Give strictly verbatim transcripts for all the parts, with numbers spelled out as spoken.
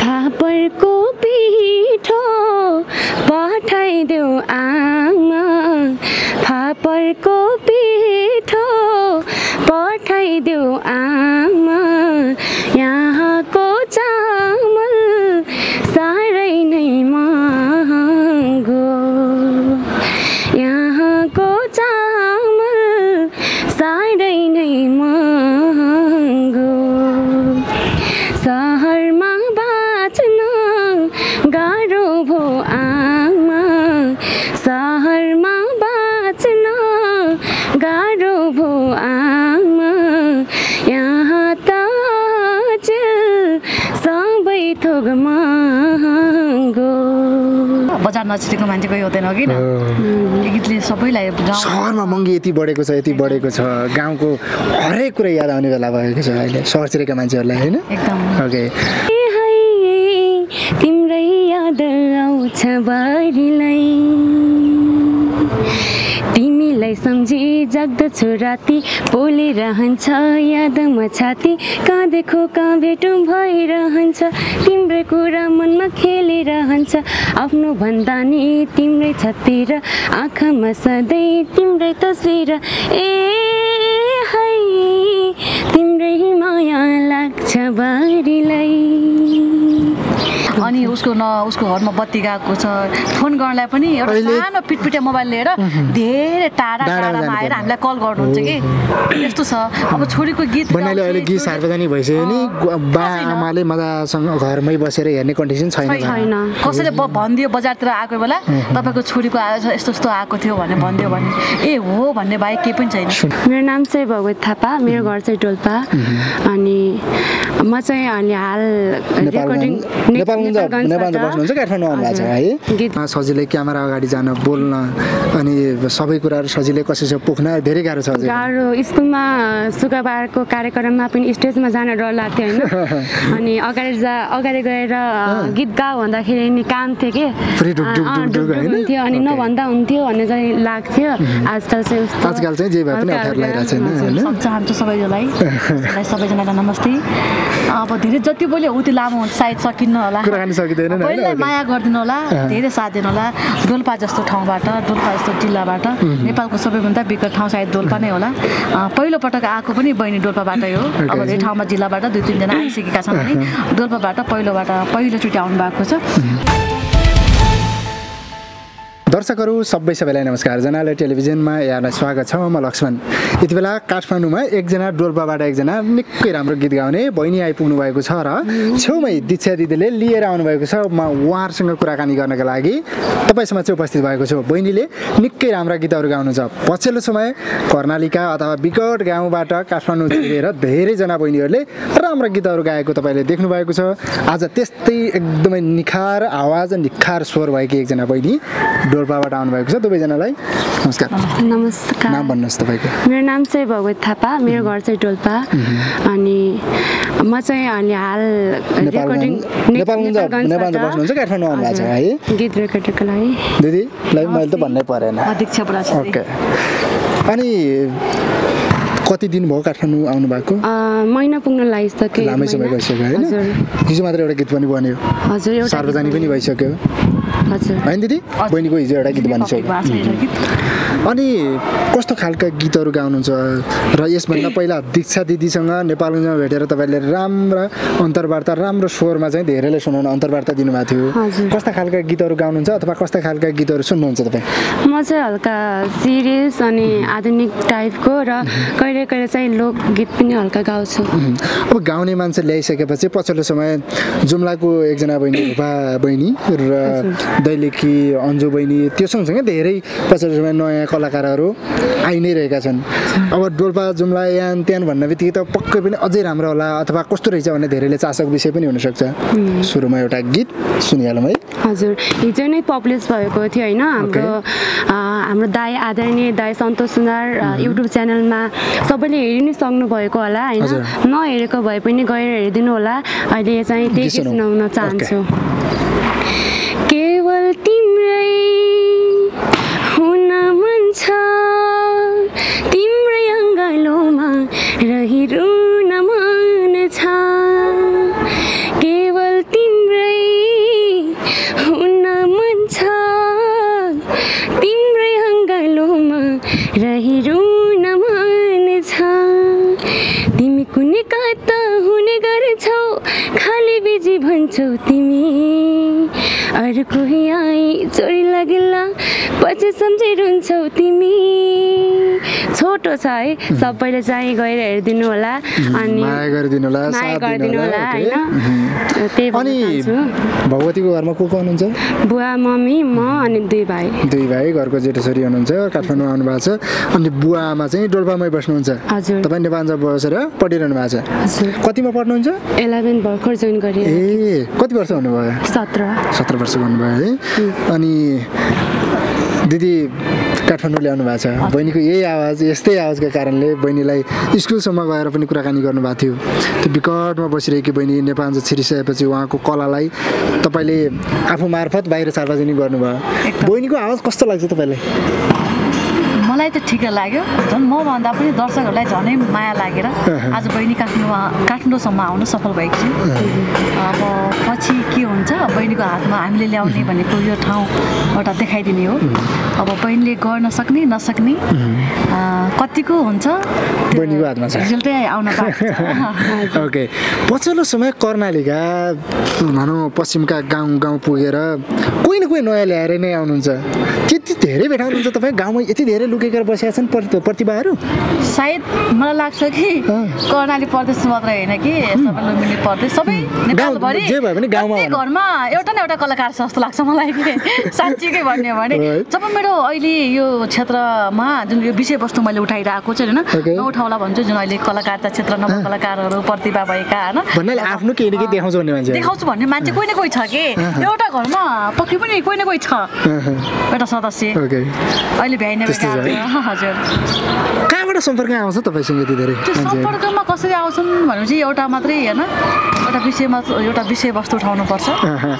फापरको पिठो पठाइदेऊ आमा, फापरको पिठो पठाइदेऊ आमा। यहाँको चामल साह्रै नै महँगो, यहाँको चामल साह्रै नै महँगो। सहरमा बाँच्न गाह्रो भो आमा, सहरमा बाँच्न गाह्रो भो आमा। यहाँ त सबै थोक महँगो। बजार नजिकको मान्छेको हुँदैन किन गीतले सबैलाई। सहरमा महँगी यति बढेको छ, यति बढेको छ, गाउँको हरेक कुरा याद आउने बेला भयो कि अहिले सहरतिरका मान्छेहरूलाई, होइन? एकदम ओके। तिम्रै याद आउँछ बारीलाई, तिमीलाई सम्झी जाग्दछु राति, बोले रहन्छ यादमा छाती, काँदेको कहाँ भेटु भइरहन्छ, तिम्रै कुरा मनमा खेलिरहन्छ। आफ्नो भन्दा नि तिम्रै छतिर, आँखामा सधैँ तिम्रै तस्बिर। ए है तिम्रै माया लाग्छ बारीलाई। अनि उसको न उसको घरमा बत्ती गएको छ, फोन गर्नलाई पनि एउटा सानो पिटपिटे मोबाइल लिएर धेरै टाढा टाढामा आएर हामीलाई कल गर्नुहुन्छ कि यस्तो छ। अब छोरीको गीत भन्नाले अहिले गीत सार्वजनिक भइसक्यो नि, बा आमाले मजासँग घरमै बसेर हेर्ने कन्डिसन छैन। कसैले भनिदियो बजारतिर आएको बेला तपाईँको छोरीको आयो यस्तो यस्तो आएको थियो भनेर भनिदियो भने ए हो भन्ने बाहेक केही पनि छैन। मेरो नाम चाहिँ भगवत थापा, मेरो घर चाहिँ डोल्पा। अनि म चाहिँ अहिले हाल रेकर्डिङ सजिलै क्यामेरा अगाडि जान, बोल्न अनि सबै कुराहरू सजिलै कसैसँग पुग्न धेरै गाह्रो छ। गाह्रो स्कुलमा शुक्रबारको कार्यक्रममा पनि स्टेजमा जान डर लाग्थ्यो, होइन? अनि अगाडि जा अगाडि गएर गीत गाऊ भन्दाखेरि नि काम थियो कि हुन्थ्यो, अनि नभन्दा हुन्थ्यो भन्ने चाहिँ लाग्थ्यो। आजकल चाहिँ आजकल चाहिँ जे भए पनि अठार लगाइरहेको छैन, होइन? चाहन्छु सबैजनालाई सबैजनालाई नमस्ते। अब धेरै जति बोल्यो उति लामो हुन्छ, सायद सकिन्न होला, सबैलाई माया गरिदिनु होला, धेरै साथ दिनु होला। डोल्पा जस्तो ठाउँबाट, डोल्पा जस्तो जिल्लाबाट, नेपालको सबैभन्दा विकट ठाउँ सायद डोल्पा नै होला। पहिलोपटक आएको पनि बहिनी डोल्पाबाटै हो। अब धेरै ठाउँमा जिल्लाबाट दुई तिनजना आइसकेका छन्, अनि डोल्पाबाट पहिलोबाट पहिलोचोटि आउनु भएको छ। दर्शकहरू सबै सबैलाई नमस्कार। जनालय टेलिभिजनमा यहाँलाई स्वागत छ। म लक्ष्मण। यति बेला काठमाडौँमा एकजना डोल्पाबाट एकजना निकै राम्रो गीत गाउने बहिनी आइपुग्नु भएको छ र छेउमै दीक्षा दिदीले लिएर आउनुभएको छ। म उहाँहरूसँग कुराकानी गर्नका लागि तपाईँसम्म चाहिँ उपस्थित भएको छु। बहिनीले निकै राम्रा गीतहरू गाउनुहुन्छ। पछिल्लो समय कर्णालीका अथवा विकट गाउँबाट काठमाडौँ छिरेर धेरैजना बहिनीहरूले राम्रा गीतहरू गाएको तपाईँले देख्नुभएको छ। आज त्यस्तै एकदमै निखार आवाज, निखार स्वर भएकी एकजना बहिनी डोल्पाबाट आउनुभएको छ। दुवैजनालाई नमस्कार। नमस्कार। नाम भन्नुहोस् तपाईँको? मेरो नाम चाहिँ भगवत थापा, मेरो घर चाहिँ डोल्पा। अनि म चाहिँ अहिले हाल रेकर्डिङ नेपालमा बस्नुहुन्छ, काठमाडौँ आउनु भएको छ है गीत रेकर्डको लागि? दिदीलाई मैले त भन्नै परेन। ओके। अनि कति दिन भयो काठमाडौँ आउनु भएको? महिना पुग्न लागिसक्यो। लामै समय भइसक्यो, होइन? हिजो मात्र एउटा गीत पनि बन्यो, हजुर, सार्वजनिक पनि भइसक्यो, होइन दिदी? बहिनीको हिजो एउटा गीत बनिसक्यो। अनि कस्तो खालका गीतहरू गाउनुहुन्छ? र यसभन्दा पहिला दीक्षा दिदीसँग नेपालमा भेटेर तपाईँले राम्रा अन्तर्वार्ता, राम्रो स्वरमा चाहिँ धेरैले सुनाउनु अन्तर्वार्ता दिनुभएको थियो। कस्ता खालका गीतहरू गाउनुहुन्छ अथवा कस्ता खालका गीतहरू सुन्नुहुन्छ तपाईँ? म चाहिँ हल्का सिरियस अनि आधुनिक टाइपको र कहिले कहिले चाहिँ लोकगीत पनि हल्का गाउँछु। अब गाउने मान्छे ल्याइसकेपछि पछिल्लो समय जुम्लाको एकजना बहिनी रूपा बहिनी र दैलेखी अन्जु बहिनी, त्यो सँगसँगै धेरै पछिल्लो समय नयाँ कलाकारहरू आइ नै रहेका छन्। अब डोल्पा जुम्ला यान त्यान भन्ने बित्तिकै त पक्कै पनि अझै राम्रो होला अथवा कस्तो रहेछ भने धेरैले चासोको विषय पनि हुनसक्छ। सुरुमा एउटा गीत सुनिहालौँ है। हजुर। हिजो नै पब्लिस भएको थियो, होइन? हाम्रो हाम्रो दाई आदरणीय दाई सन्तोष सुनार युट्युब च्यानलमा सबैले हेरि नै सक्नु भएको होला, होइन? नहेरेको भए पनि गएर हेरिदिनु होला। अहिले चाहिँ त्यही गीत सुनाउन चाहन्छु। केवल तिम्रै हुन मन छ, तिम्रै अङ्गालोमा रहिरहन मन छ, केवल तिम्रै बेबीजी भन्छौ तिमी अरु कोही आए चोरी लागला पछि सम्झिरहन्छौ तिमी। छोटो छ है, सबैले चाहिँ गएर हेर्दिनु होला अनि माया गर्दिनु होला, माया गर्दिनु होला हैन। त्यही पनि भगवतीको घरमा को को हुनुहुन्छ? बुवा, मम्मी, म अनि दुई भाइ। दुई भाइ घरको जेठो छोरी हुनुहुन्छ, काठमाडौँ आउनु भएको छ। अनि बुवा आमा चाहिँ डोल्पामै बस्नुहुन्छ। तपाई नेपालमा बसेर पढिरहनु भएको छ। कतिमा पढ्नुहुन्छ? एघार भर्खर जोइन गरे। ए, कति वर्ष हुनुभयो? सत्र। सत्र वर्ष हुनुभयो है। अनि दिदी काठमाडौँ ल्याउनु भएको छ। बहिनीको यही आवाज, यस्तै आवाजका कारणले बहिनीलाई स्कुलसम्म गएर पनि कुराकानी गर्नुभएको थियो। त्यो विकटमा बसिरहेकी बहिनी नेपाल छिरिसकेपछि उहाँको कलालाई तपाईँले आफू मार्फत बाहिर सार्वजनिक गर्नुभयो। बहिनीको आवाज कस्तो लाग्छ तपाईँलाई? मलाई त ठिक लाग्यो, झन् मभन्दा पनि दर्शकहरूलाई झनै माया लागेर आज बहिनी काठमाडौँमा काठमाडौँसम्म आउन सफल भएको छु। अब पछि के हुन्छ बहिनीको हातमा हामीले ल्याउने भनेको यो ठाउँबाट देखाइदिने हो। अब बहिनीले गर्न सक्ने नसक्ने कतिको हुन्छ बहिनीको हातमा छ, रिजल्टै आउन पाएको छ। ओके, पछिल्लो समय कर्णालीका भनौँ पश्चिमका गाउँ गाउँ पुगेर कोही न कोही नयाँ ल्याएर नै आउनुहुन्छ। त्यति धेरै भेटाउनुहुन्छ तपाईँ गाउँमा? यति धेरै लुकेर बसेका छन् प्रतिभाहरू? सायद मलाई लाग्छ कि कर्णाली प्रदेश मात्र होइन कि सबै लुम्बिनी प्रदेश, सबै नेपालभरि जे भए पनि गाउँमा घरमा एउटा न एउटा कलाकार छ जस्तो लाग्छ मलाई। साँच्चीकै भन्ने हो भने जब मेरो अहिले यो क्षेत्रमा जुन यो विषयवस्तु मैले उठाइरहेको छु होइन, नउठाउला भन्छु, जुन अहिले कलाकारिता क्षेत्रमा कलाकारहरू प्रतिभा भएका होइन आफ्नो केही न केही देखाउँछु भन्ने मान्छे देखाउँछु भन्ने मान्छे कोही न कोही छ कि एउटा घरमा पक्कै पनि कोही न कोही छ एउटा सदस्य। अहिले भ्याइने हजुर, कहाँबाट सम्पर्क आउँछ तपाईँसँग यति धेरै? त्यो सम्पर्कमा कसरी आउँछन् भनेपछि एउटा मात्रै होइन, एउटा विषयमा एउटा विषयवस्तु उठाउनुपर्छ,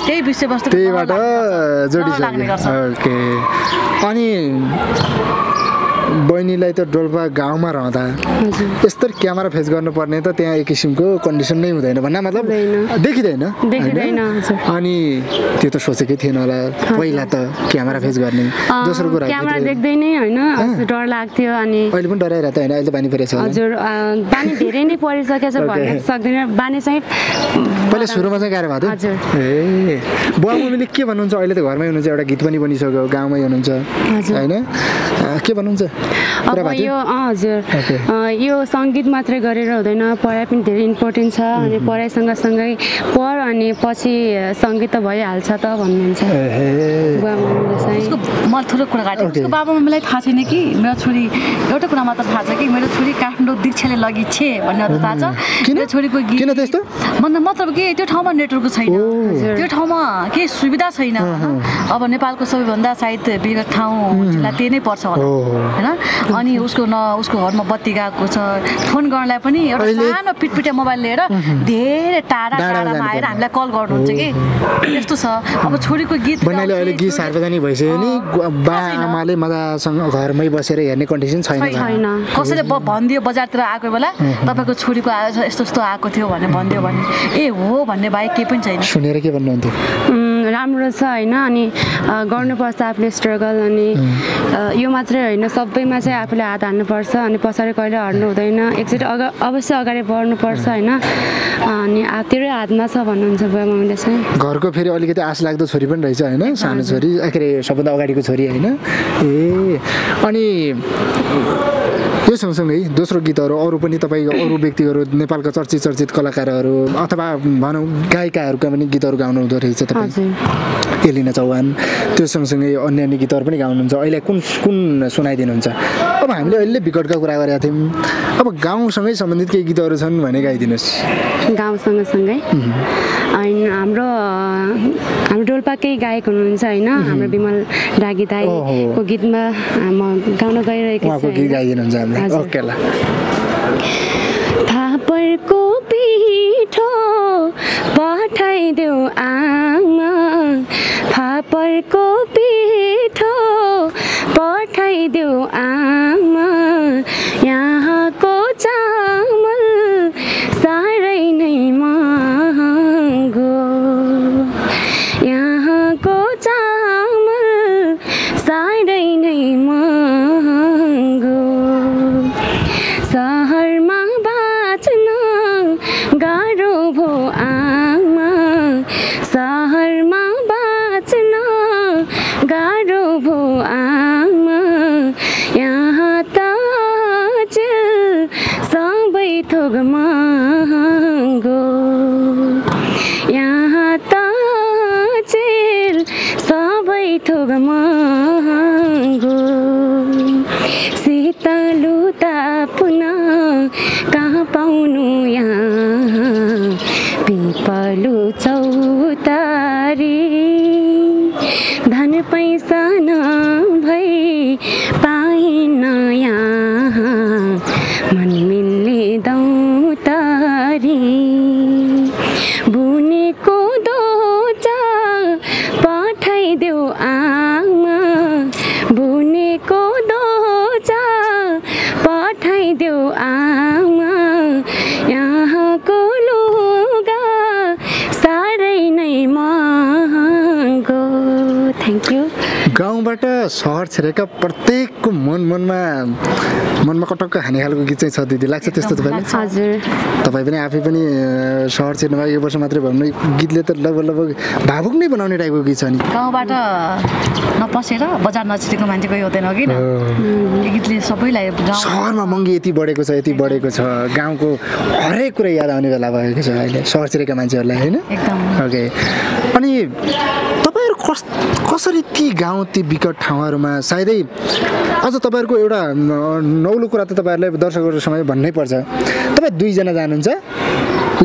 त्यही विषयवस्तु त्यहीबाट जोडिसक्ने गर्छ। ओके, अनि बहिनीलाई त डोल्पा गाउँमा रहँदा यस्तो क्यामेरा फेस गर्नुपर्ने त त्यहाँ एक किसिमको कन्डिसन नै हुँदैन भन्ना मतलब देखिँदैन। अनि त्यो त सोचेकै थिएन होला पहिला त क्यामेरा फेस गर्ने? दोस्रो कुरा क्यामेरा देख्दै नै होइन डर लाग्थ्यो। अनि अहिले पनि डराइरहेको होइन? अहिले बानी परेछ? हजुर, बानी धेरै नै परिसकेको छ भन्न सक्दैन। बानी चाहिँ पहिले सुरुमा चाहिँ गाह्रो भएको थियो। ए, बुवा मम्मीले के भन्नुहुन्छ? अहिले त घरमै हुनुहुन्छ, एउटा गीत पनि बनिसक्यो, गाउँमै हुनुहुन्छ होइन, के भन्नुहुन्छ? अब यो हजुर यो सङ्गीत मात्रै गरेर हुँदैन, पढाइ पनि धेरै इम्पोर्टेन्ट छ। अनि पढाइ सँगसँगै पढ अनि पछि सङ्गीत त भइहाल्छ त भन्नुहुन्छ। म थोरै कुरा काटेँ, उसको बाबा मम्मीलाई थाहा छैन कि मेरो छोरी एउटा कुरा मात्र थाहा छ कि मेरो छोरी काठमाडौँ दीक्षाले लगी छे भन्ने थाहा छ। मेरो छोरीको गीत भन्दा मतलब के त्यो ठाउँमा नेटवर्क छैन, त्यो ठाउँमा केही सुविधा छैन। अब नेपालको सबैभन्दा सायद विगत ठाउँ जिल्ला त्यही नै पर्छ होला होइन। अनि उसको न उसको घरमा बत्ती गएको छ, फोन गर्नलाई पनि एउटा सानो पिटपिटे मोबाइल लिएर धेरै टाढा टाढामा आएर हामीलाई कल गर्नुहुन्छ कि यस्तो छ। अब छोरीको गीत भन्नाले अहिले गीत सार्वजनिक भइसक्यो नि, बा आमाले मजासँग घरमै बसेर हेर्ने कन्डिसन छैन। कसैले भनिदियो बजारतिर आएको बेला तपाईँको छोरीको आयो यस्तो यस्तो आएको थियो भनेर भनिदियो भने ए हो भन्ने बाहेक केही पनि छैन। सुनेर के भन्नुहुन्थ्यो? राम्रो छ होइन, अनि गर्नुपर्छ आफूले स्ट्रगल। अनि यो मात्रै होइन, सबैमा चाहिँ आफूले हात हाल्नुपर्छ, अनि पछाडि कहिले हर्नु हुँदैन, एकचोटि अग अवश्य अगाडि बढ्नुपर्छ होइन। अनि तेरै हातमा छ भन्नुहुन्छ बुवा मम्मीले चाहिँ। घरको फेरि अलिकति आश लाग्दो छोरी पनि रहेछ होइन, सानो छोरी, आखिर सबभन्दा अगाडिको छोरी होइन। ए, अनि यो सँगसँगै दोस्रो गीतहरू अरू पनि तपाईँ अरू व्यक्तिहरू नेपालका चर्चित चर्चित कलाकारहरू अथवा भनौँ गायिकाहरूका पनि गीतहरू गाउनु हुँदो रहेछ तपाईँ? एलिना चौहान, त्यो सँगसँगै अन्य अन्य गीतहरू पनि गाउनुहुन्छ। अहिले कुन कुन सुनाइदिनुहुन्छ? अब हामीले अहिले विकटका कुरा गरेका थियौँ, अब गाउँसँगै सम्बन्धित केही गीतहरू छन् भने गाइदिनुहोस्। गाउँसँगसँगै अनि हाम्रो हाम्रो डोल्पाकै गायक हुनुहुन्छ होइन, हाम्रो विमल रागी दाईको गीतमा म गाउन गइरहेको छु, गीत गाइदिनुहुन्छ। ओके ल, थापरको पिठो पठाइदेऊ आमा, थापरको पिठो पठाइदेऊ आमा, यहाँको चामल साह्रै नै महँगो, यहाँको चामल साह्रै नै महँगो, सहरमा बाँच्न गाह्रो भो आमा, थोग मांगो सीता लूता पुना कहाँ पाउनु यहाँ पिपलु चौतारी धन पैसा न भई पाइन यहाँ मन मिल्ने दौतारी बुनेको दोचा पठाइदेऊ आमा बुनेको दोचा पठाइदेऊ आमा यहाँको लुगा साह्रै नै महँगो। Thank you. गाउँबाट सहर छेडेका प्रत्येकको मन मनमा मनमा कटक्क हाने खालको गीत चाहिँ छ दिदी, लाग्छ त्यस्तो तपाईलाई? हजुर। तपाईँ पनि आफै पनि सहर छेड्नु भयो, यो वर्ष मात्रै भन्नु, गीतले त लगभग लगभग भावुक नै बनाउने टाइपको गीत छ नि। गाउँबाट नपसेर बजार नछिटेको मान्छेको यो हुँदैन किन? यो गीतले सबैलाई सहरमा महँगी यति बढेको छ, यति बढेको छ, गाउँको हरेक कुरा याद आउने बेला भयो कि अहिले सहर छेडेका मान्छेहरूलाई, होइन? एकदम। ओके, अनि कस कसरी ती गाउँ ती विकट ठाउँहरूमा सायदै अझ तपाईँहरूको एउटा नौलो कुरा त तपाईँहरूलाई दर्शकहरू समय भन्नै पर्छ, तपाईँ दुईजना जानुहुन्छ,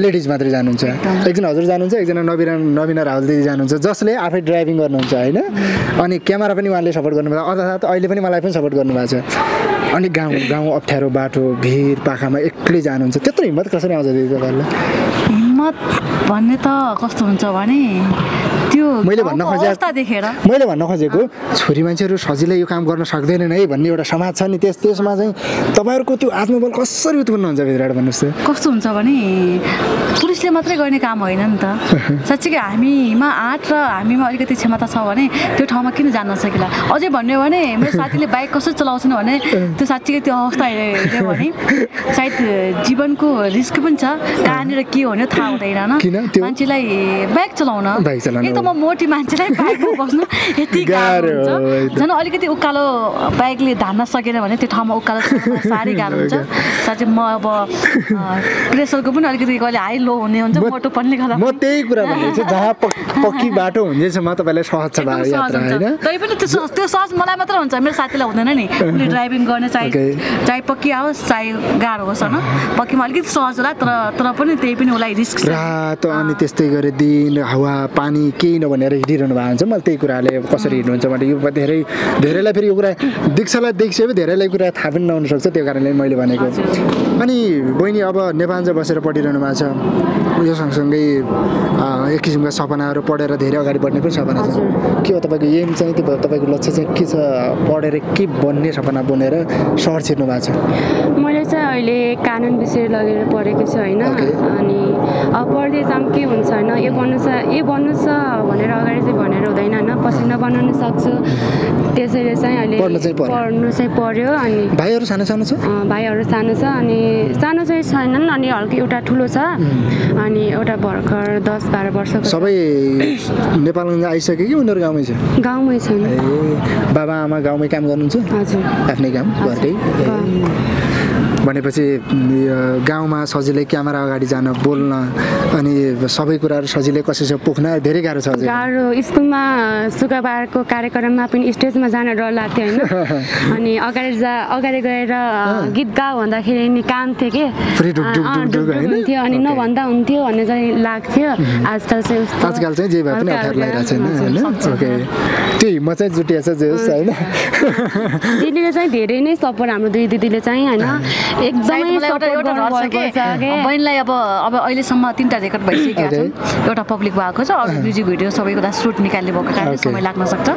लेडिज मात्रै जानुहुन्छ, एकजना हजुर जानुहुन्छ, एकजना नवीना नवीना राहुल दिदी जानुहुन्छ, जसले आफै ड्राइभिङ गर्नुहुन्छ, होइन? अनि क्यामेरा पनि उहाँले सपोर्ट गर्नुभएको, अर्थात् अहिले पनि मलाई पनि सपोर्ट गर्नुभएको छ। अनि गाउँ गाउँ अप्ठ्यारो बाटो भिर पाखामा एक्लै जानुहुन्छ, त्यत्रो हिम्मत कसरी आउँछ दिदी तपाईँहरूलाई? हिम्मत भन्ने त कस्तो हुन्छ भने मैले भन्न खोजेको मैले भन्न खोजेको छोरी मान्छेहरू सजिलै यो काम गर्न सक्दैनन् है भन्ने एउटा समाज छ नि, त्यस त्यसमा चाहिँ तपाईँहरूको त्यो आत्मबल कसरी उत्पन्न हुन्छ भित्रबाट भन्नुहोस् त? कस्तो हुन्छ भने पुरुषले मात्रै गर्ने काम होइन नि त, साँच्चीकै हामीमा आँट र हामीमा अलिकति क्षमता छ भने त्यो ठाउँमा किन जान नसकिला। अझै भन्यो भने मेरो साथीले बाइक कसरी चलाउँछन् भने त्यो साँच्चीकै त्यो अवस्था हेऱ्यो भने सायद जीवनको रिस्क पनि छ, कहाँनिर के हुने थाहा हुँदैन किन मान्छेलाई बाइक चलाउन बाइक चलाउन मोटी मान्छेलाई बाइकमा बस्नु यति गाह्रो हुन्छ, झन् अलिकति उकालो बाइकले धान्न सकेन भने त्यो ठाउँमा उकालो साह्रै गाह्रो हुन्छ। साँच्चै म अब प्रेसरको पनि अलिकति कहिले हाई लो हुने हुन्छ, मोटो पनि गर्दा म त्यही कुरा भन्छु, जहाँ पक्की बाटो हुँदैछ म तपाईँलाई सहज छ बाटो यात्रा, हैन? तै पनि त्यो त्यो सहज मलाई मात्र हुन्छ, मेरो साथीलाई हुँदैन नि। उनी ड्राइभिङ गर्ने चाहिँ चाहिँ पक्की आओस् चाहिँ गाह्रो होस्, हैन? पक्कीमा अलिकति सहज होला तर तर पनि त्यही पनि उलाई रिस्क छ। रात अनि त्यस्तै गरे दिन हावा पानी केही नभनेर हिँडिरहनु भएको हुन्छ, मलाई त्यही कुराले कसरी हिँड्नुहुन्छ भने यो धेरै धेरैलाई फेरि यो कुरा दीक्षालाई देखिसक्यो, धेरैलाई कुरा थाहा पनि नहुन सक्छ, त्यो कारणले मैले भनेको। अनि बहिनी अब नेपालमा बसेर पढिरहनु भएको छ, यो सँगसँगै एक किसिमका सपनाहरू पढेर धेरै अगाडि बढ्ने पनि सपना छ, के हो तपाईँको एम चाहिँ, त्यो तपाईँको लक्ष्य चाहिँ के छ? पढेर के बन्ने सपना बुनेर सहर छिर्नु भएको छ? मैले चाहिँ अहिले कानुन विषय लगेर पढेको छु, होइन? अनि अब पढ्दै जाम के हुन्छ होइन, यो बन्नु छ यो बन्नु छ भनेर अगाडि चाहिँ भनेर हुँदैन, होइन? पछि नबनाउनु सक्छु, त्यसैले चाहिँ अहिले पढ्नु चाहिँ पर्यो। अनि भाइहरू सानो सानो छ? भाइहरू सानो छ, अनि सानो चाहिँ छैनन्, अनि हल्का एउटा ठुलो छ, अनि एउटा भर्खर दस बाह्र वर्षको। सबै नेपालमा आइसक्यो कि उनीहरू गाउँमै छ? गाउँमै छन्। बाबा आमा गाउँमै काम गर्नुहुन्छ? हजुर, आफ्नै काम घरकै। भनेपछि गाउँमा सजिलै क्यामेरा अगाडि जान, बोल्न अनि सबै कुराहरू सजिलै कसैसँग पुग्न धेरै गाह्रो छ। गाह्रो, स्कुलमा शुक्रबारको कार्यक्रममा पनि स्टेजमा जान डर लाग्थ्यो, होइन? अनि अगाडि जा अगाडि गएर गीत गाऊ भन्दाखेरि नि काम थियो कि हुन्थ्यो, अनि नभन्दा हुन्थ्यो भन्ने चाहिँ लाग्थ्यो। आजकल चाहिँ आजकल चाहिँ जे भए पनि अप्ठ्यारो लगाइरहेको छैन, होइन? त्यही हिम्मत चाहिँ जुटिया छ जे होस्, होइन? दिदीले चाहिँ धेरै नै सपोर्ट, हाम्रो दुई दिदीले चाहिँ, होइन? एकदमै बहिनीलाई अब अब अहिलेसम्म तिनवटा रेकर्ड भइसकेको छ, एउटा पब्लिक भएको छ, अरू म्युजिक भिडियो सबै कुरा सुट निकाल्ने भएको कारणले समय लाग्न सक्छ,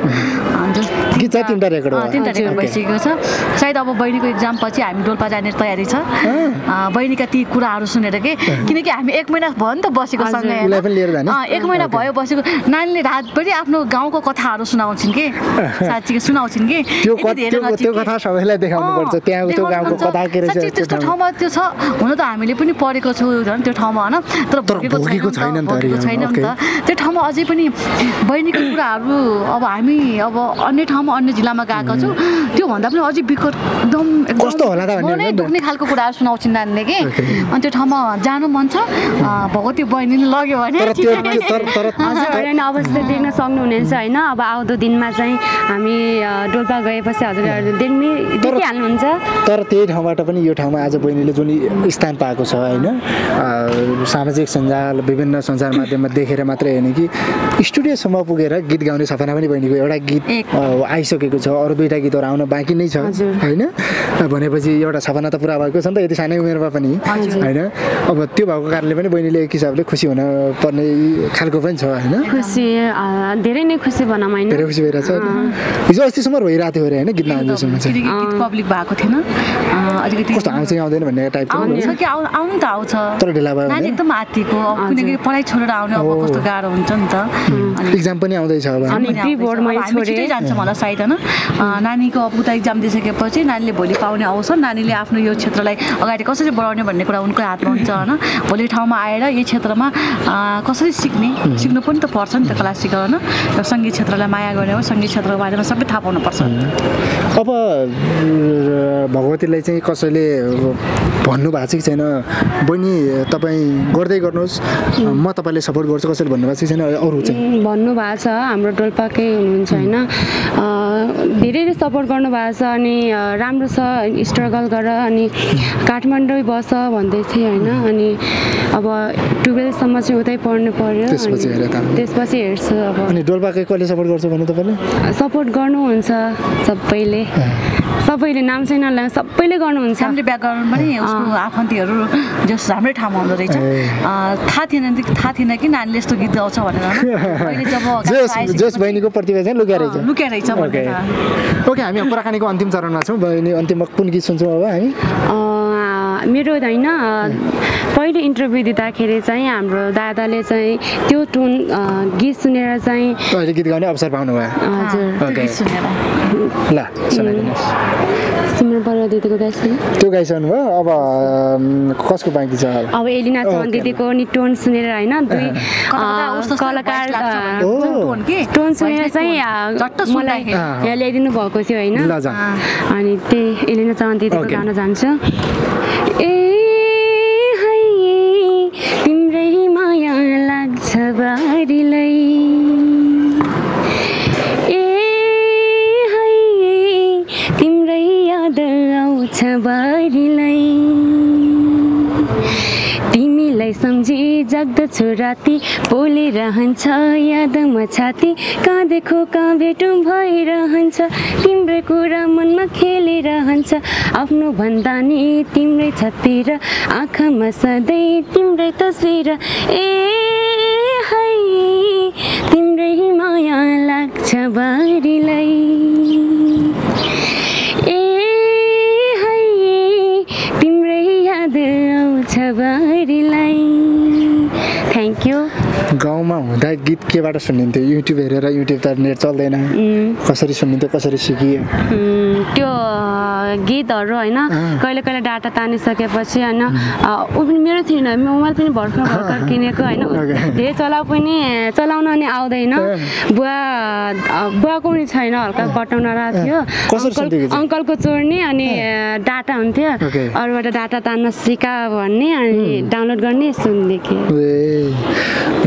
तिनवटा रेकर्ड भइसकेको छ। सायद अब बहिनीको एक्जाम पछि हामी डोल्पा जाने तयारी छ, बहिनीका ती कुराहरू सुनेर के, किनकि हामी एक महिना भयो नि त बसेको सँगै, एक महिना भयो बसेको, नानीले रातभरि आफ्नो गाउँको कथाहरू सुनाउँछिन् कि, साँच्चीकै सुनाउँछिन् कि, त्यो कथा सबैलाई देखाउनु पर्छ, त्यहाँ त्यो गाउँको कथा के रहेछ त्यस्तो ठाउँमा त्यो छ हुन त हामीले पनि पढेको छौँ झन् त्यो ठाउँमा हैन तर भोगेको छैन नि त त्यो ठाउँमा अझै पनि बहिनीको कुराहरू अब हामी अब अन्य ठाउँमा अन्य जिल्लामा गएको छौँ त्यो भन्दा पनि अझै विकट एकदम कस्तो होला त भन्ने दुख्ने खालको कुराहरू सुनाउँछिन् नानीले के अनि त्यो ठाउँमा जानु मन छ भगवती बहिनीले लग्यो भने अवस्था देख्न सक्नुहुनेछ हैन अब आउँदो दिनमा चाहिँ हामी डोल्पा गएपछि हजुरहरुले देख्ने देखिहाल्नुहुन्छ तर त्यही ठाउँबाट पनि यो ठाउँमा आज बहिनीले जुन स्थान पाएको छ हैन सामाजिक सञ्जाल विभिन्न सञ्चार माध्यममा देखेर मात्रै हैन कि स्टुडियोसम्म पुगेर गीत गाउने सपना पनि बहिनीको एउटा गीत आइसकेको छ अरु दुईटा गीतहरु आउन बाँकी नै छ हैन भनेपछि एउटा सपना त पूरा भएको छ नि त यति सानै उमेरमा पनि हैन अब त्यो भएको कारणले पनि बहिनीले एक हिसाबले खुसी हुन पर्ने खालको पनि छ हैन खुसी धेरै नै खुसी भनम हैन धेरै खुसी भइरहेछ हिजो अस्ति सम्म भइरहेथ्यो अरे हैन गीत गाउँदै सम्म चाहिँ गीत पब्लिक भएको थिएन अलिकति कस्तो आउँछ आउँदैन भन्ने टाइपको हुन्छ कि आउनु त आउँछ तर ढिला भयो नानी एकदम आत्तिको कुनैले पढाइ छोडेर आउने अब कस्तो गाह्रो हुन्छ नि त एक्जाम पनि आउँदै छ अब अनि प्री बोर्डमै छोडेर जान्छ मलाई सायद हैन नानीको अब उता एक्जाम दिइसकेपछि नानीले भोलि पाउने अवसर नानीले आफ्नो यो क्षेत्रलाई अगाडि कसरी बढाउने भन्ने कुरा उनको हातमा हुन्छ हैन भोलि ठाउँमा आएर यो क्षेत्रमा कसरी सिक्ने सिक्नु पनि त पर्छ नि त क्लासिकल हैन र संगीत क्षेत्रलाई माया गर्ने हो संगीत क्षेत्रको बारेमा सबै थाहा पाउनु पर्छ अब भगवतीलाई चाहिँ कसैले भन्नु भएको छ कि छैन बहिनी तपाईँ गर्दै गर्नुहोस् म तपाईँलाई सपोर्ट गर्छु कसैले भन्नु भएको छ कि छैन अरू चाहिँ भन्नु भएको छ हाम्रो डोल्पाकै हुनुहुन्छ हैन धेरैले सपोर्ट गर्नु भएको छ अनि राम्रो छ स्ट्रगल गर अनि काठमाडौँ बस भन्दै थिए हैन अनि अब बाह्रौँसम्म चाहिँ उतै पढ्नु पर्यो त्यसपछि हेर त त्यसपछि हेर्छ अब अनि डोल्पाकै कसले सपोर्ट गर्छ भन्नु तपाईले सपोर्ट गर्नुहुन्छ सबैले सबैले नाम छैन सबैले गर्नुहुन्छ हामीले ब्याकग्राउन्ड पनि उसको आफन्तहरू जस राम्रै ठाउँमा हुँदो रहेछ थाहा थिएन थाहा थिएन कि नानीले यस्तो गीत गाउँछ भनेर अहिले जब जस बहिनीको प्रतिभा चाहिँ लुकेर रहेछ लुकेर रहेछ भनेर ओके हामी पुराकानीको अन्तिम चरणमा छौँ बहिनी अन्तिममा कुन गीत सुन्छौँ अब हामी मेरो हैन पहिले इन्टरभ्यू दिँदाखेरि चाहिँ हाम्रो दादाले चाहिँ त्यो टोन गीत सुनेर चाहिँ पहिले गीत गाउने अवसर पाउनुभयो हजुर गीत सुनेर ल सुनाइदिनुस् तिम्रो बर्वा दिदीको गाइसक्यो त्यो गाइसक्नु भयो अब कसको बाँकी छ अब एलिना चन्द दिदीको नि टोन सुनेर हैन दुई कलाकार टोन के टोन सुनेर चाहिँ झट्ट मलाई यहाँ ल्याइदिनु भएको थियो हैन अनि त्यही एलिना चन्द दिदीको गाउन जान्छु ए है तिम्रै माया लाग्छ बारीलाई ए है तिम्रै याद आउँछ बारीलाई तिमीलाई सम्झे जाग्दछु राति बोलिरहन्छ यादमा छाती काँधेको कहाँ भेटो भइरहन्छ तिम्रो कुरा मनमा खेलिरहन्छ आफ्नो भन्दा नि तिम्रै छतिर आँखामा सधैँ तिम्रै तस्बिर ए है तिम्रै माया लाग्छ बारीलाई ए है तिम्रै याद आउँछ बारीलाई थ्याङ्क यू गाउँमा हुँदा गीत केबाट सुनिन्थ्यो युट्युब हेरेर युट्युब त नेट चल्दैन कसरी सुनिन्थ्यो कसरी सिकियो त्यो गीतहरू हैन कहिले कहिले डाटा तानिसकेपछि हैन उ पनि मेरो थिएन मोबाइल पनि भर्खर भर्खर किनेको हैन धेरै चलाउ पनि चलाउन नि आउँदैन बुवा बुवाको नि छैन हल्का बटन राख्यो अङ्कलको चोर्ने अनि डाटा हुन्थ्यो अरूबाट डाटा तान्न सिका भन्ने अनि डाउनलोड गर्ने सुन्दिके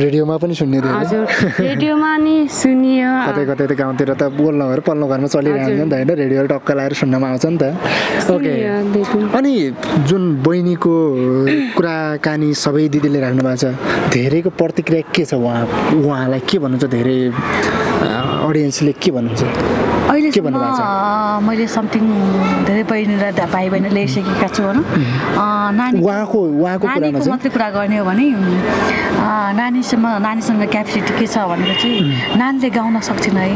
रेडियोमा पनि सुन्ने थियो हजुर रेडियोमा नि सुनियो कतै कतै त गाउँतिर त बोल्न घर पल्लो घरमा चलिरहेको हुन्छ नि त हैन रेडियो टक्क लाएर सुन्नमा आउँछ नि त ओके अनि जुन बहिनीको कुराकानी सबै दिदीले राख्नु भएको छ धेरैको प्रतिक्रिया के छ उहाँ उहाँलाई के भन्नुहुन्छ धेरै अडियन्सले के भन्नुहुन्छ अहिले के भन्नु भएको छ मैले समथिङ धेरै बहिनीलाई भाइ बहिनीले सिकेका छु हैन नानी उहाँको उहाँको कुरामा चाहिँ मात्र कुरा गर्ने हो भने नानीसम्म नानीसँग क्यापेसिटी के छ भनेर चाहिँ नानीले गाउन सक्छिन् है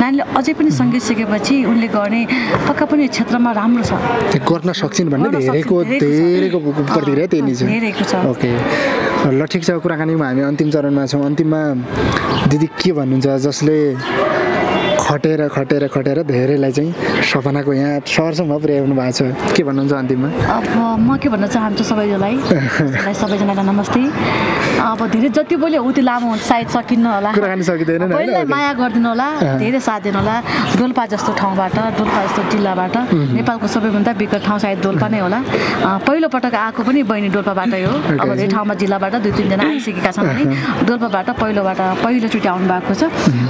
नानीले अझै पनि सङ्गीत सिकेपछि उनले गर्ने पक्का पनि क्षेत्रमा राम्रो छ त्यो गर्न सक्छिन् भन्ने धेरैको धेरैको प्रतिक्रिया त्यही नै छ धेरैको छ ओके ल ठीक छ कुराकानीमा हामी अन्तिम चरणमा छौँ अन्तिममा दिदी के भन्नुहुन्छ जसले खटेर खटेर खटेर धेरैलाई चाहिँ सपनाको यहाँ सरसम्म पुर्याउनु भएको छ। के भन्नुहुन्छ अन्तिममा? म के भन्न चाहन्छु सबैजनालाई सबैजनालाई नमस्ते। अब धेरै जति बोल्यो हो त्यो लामो सायद सकिन्न होला, माया गरिदिनु होला, धेरै साथ दिनु होला। डोल्पा जस्तो ठाउँबाट, डोल्पा जस्तो जिल्लाबाट, नेपालको सबैभन्दा विकट ठाउँ सायद डोल्पा नै होला। पहिलोपटक आएको पनि बहिनी डोल्पाबाटै हो। अब धेरै ठाउँमा जिल्लाबाट दुई तिनजना आइसकेका छन् भने डोल्पाबाट पहिलोबाट पहिलोचोटि आउनु भएको छ।